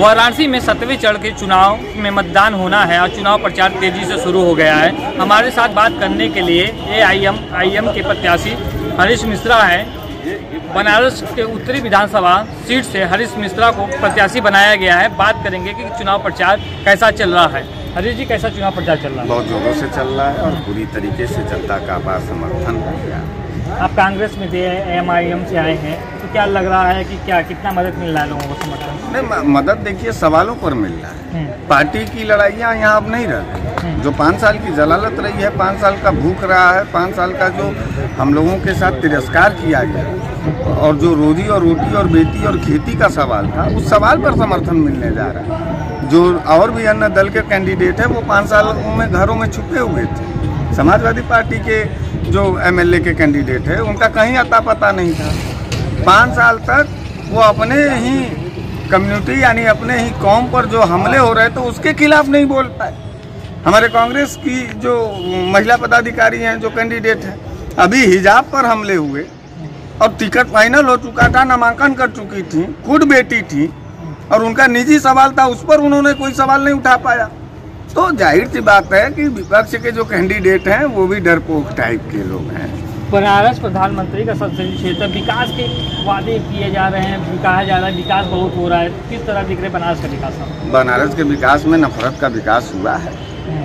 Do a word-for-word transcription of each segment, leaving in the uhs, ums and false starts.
वाराणसी में सत्रहवें चरण के चुनाव में मतदान होना है और चुनाव प्रचार तेजी से शुरू हो गया है। हमारे साथ बात करने के लिए एआईएमआईएम के प्रत्याशी हरीश मिश्रा हैं। बनारस के उत्तरी विधानसभा सीट से हरीश मिश्रा को प्रत्याशी बनाया गया है। बात करेंगे कि चुनाव प्रचार कैसा चल रहा है। हरीश जी, कैसा चुनाव प्रचार चल रहा है? बहुत जोरों से चल रहा है और पूरी तरीके से जनता का आभार समर्थन हो गया। आप कांग्रेस में एआईएमआईएम से आए हैं, तो क्या लग रहा है कि क्या कितना मदद मिल रहा है लोगों को समर्थन? नहीं, मदद देखिए सवालों पर मिल रहा है। पार्टी की लड़ाइयाँ यहाँ अब नहीं रह, जो पाँच साल की जलालत रही है, पाँच साल का भूख रहा है, पाँच साल का जो हम लोगों के साथ तिरस्कार किया गया और जो रोजी और रोटी और बेटी और खेती का सवाल था, उस सवाल पर समर्थन मिलने जा रहा है। जो और भी अन्य दल के कैंडिडेट हैं वो पाँच सालों में घरों में छुपे हुए थे। समाजवादी पार्टी के जो एमएलए के कैंडिडेट है उनका कहीं अता पता नहीं था। पाँच साल तक वो अपने ही कम्युनिटी यानी अपने ही कौम पर जो हमले हो रहे थे तो उसके खिलाफ नहीं बोल पाए। हमारे कांग्रेस की जो महिला पदाधिकारी हैं, जो कैंडिडेट हैं, अभी हिजाब पर हमले हुए और टिकट फाइनल हो चुका था, नामांकन कर चुकी थी, खुद बेटी थी और उनका निजी सवाल था, उस पर उन्होंने कोई सवाल नहीं उठा पाया। तो जाहिर सी बात है कि विपक्ष के जो कैंडिडेट हैं वो भी डरपोक टाइप के लोग हैं। बनारस प्रधानमंत्री का संसदीय क्षेत्र, विकास के वादे किए जा रहे हैं, कहा जा रहा है विकास बहुत हो रहा है, किस तरह दिख रहे बनारस का विकास? बनारस के विकास में नफरत का विकास हुआ है,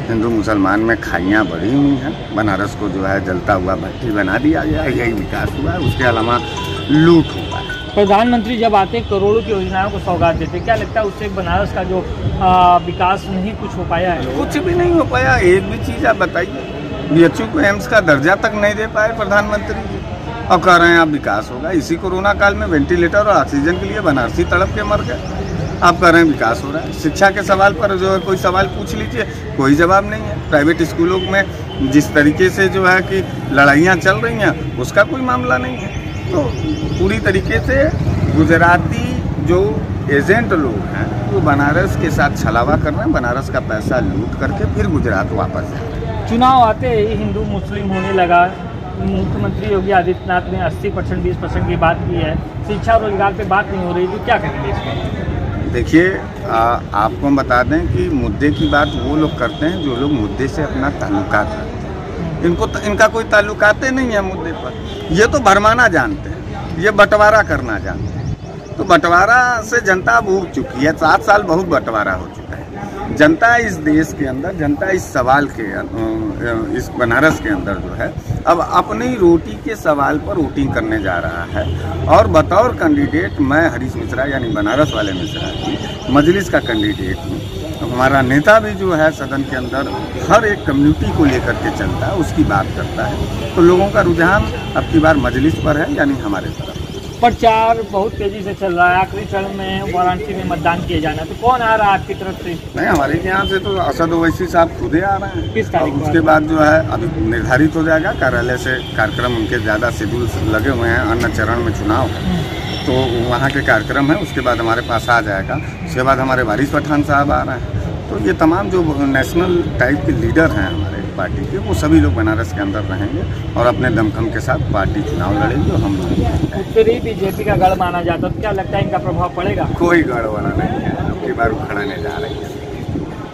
हिंदू मुसलमान में खाइयाँ बढ़ी हुई हैं। बनारस को जो है जलता हुआ भट्टी बना दिया गया, यही विकास हुआ है। उसके अलावा लूट हुआ है। प्रधानमंत्री जब आते करोड़ों की योजनाओं को सौगात देते, क्या लगता है उससे बनारस का जो आ, विकास नहीं कुछ हो पाया है? कुछ भी नहीं हो पाया। एक भी चीज़ आप बताइए, बीएचयू को एम्स का दर्जा तक नहीं दे पाए प्रधानमंत्री जी, और कह रहे हैं आप विकास होगा। इसी कोरोना काल में वेंटिलेटर और ऑक्सीजन के लिए बनारसी तड़प के मर गए, आप कह रहे हैं विकास हो रहा है। शिक्षा के सवाल पर जो है कोई सवाल पूछ लीजिए, कोई जवाब नहीं है। प्राइवेट स्कूलों में जिस तरीके से जो है कि लड़ाइयाँ चल रही हैं, उसका कोई मामला नहीं है। तो पूरी तरीके से गुजराती जो एजेंट लोग हैं वो बनारस के साथ छलावा कर रहे हैं, बनारस का पैसा लूट करके फिर गुजरात वापस जा रहे हैं। चुनाव आते ही हिंदू मुस्लिम होने लगा। मुख्यमंत्री योगी आदित्यनाथ ने अस्सी परसेंट बीस परसेंट की बात की है, शिक्षा रोजगार पे बात नहीं हो रही, तो क्या करेंगे इसमें? देखिए, आपको बता दें कि मुद्दे की बात वो लोग करते हैं जो लोग मुद्दे से अपना ताल्लुकात रखते हैं। इनको इनका कोई ताल्लुकाते नहीं है मुद्दे पर। ये तो भरमाना जानते हैं, ये बंटवारा करना जानते हैं। तो बंटवारा से जनता भूग चुकी है, सात साल बहुत बंटवारा हो चुका है। जनता इस देश के अंदर, जनता इस सवाल के, इस बनारस के अंदर जो है अब अपनी रोटी के सवाल पर वोटिंग करने जा रहा है। और बतौर कैंडिडेट मैं हरीश मिश्रा यानी बनारस वाले मिश्रा जी मजलिस का कैंडिडेट हूँ। हमारा नेता भी जो है सदन के अंदर हर एक कम्युनिटी को लेकर के चलता है, उसकी बात करता है। तो लोगों का रुझान अब की बार मजलिस पर है, यानी हमारे तरफ। प्रचार बहुत तेजी से चल रहा है, आखिरी चरण में वाराणसी में मतदान किए जाना, तो कौन आ रहा है आपकी तरफ से? नहीं, हमारे यहाँ से तो असद ओवैसी साहब खुद ही आ रहे हैं। किस तारीख? उसके बाद जो है अभी निर्धारित हो जाएगा। कार्यालय से कार्यक्रम उनके ज़्यादा शेड्यूल लगे हुए हैं, अन्य चरण में चुनाव तो वहाँ के कार्यक्रम है, उसके बाद हमारे पास आ जाएगा। उसके बाद हमारे वारिस पठान साहब आ रहे हैं। तो ये तमाम जो नेशनल टाइप के लीडर हैं हमारे पार्टी के, वो सभी लोग बनारस के अंदर रहेंगे और अपने दमखम के साथ पार्टी चुनाव लड़ेगी। और हम लोग उत्तरी बीजेपी का गढ़ माना जाता है, क्या लगता है इनका प्रभाव पड़ेगा? कोई गढ़ वाला नहीं है, आपकी बार उखड़ाने जा रही है,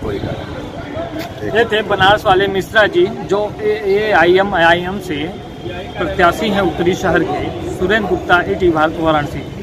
कोई गढ़। ये थे बनारस वाले मिश्रा जी जो एआईएमआईएम से प्रत्याशी हैं उत्तरी शहर के। सुरेंद्र गुप्ता, ईटीवी, वाराणसी।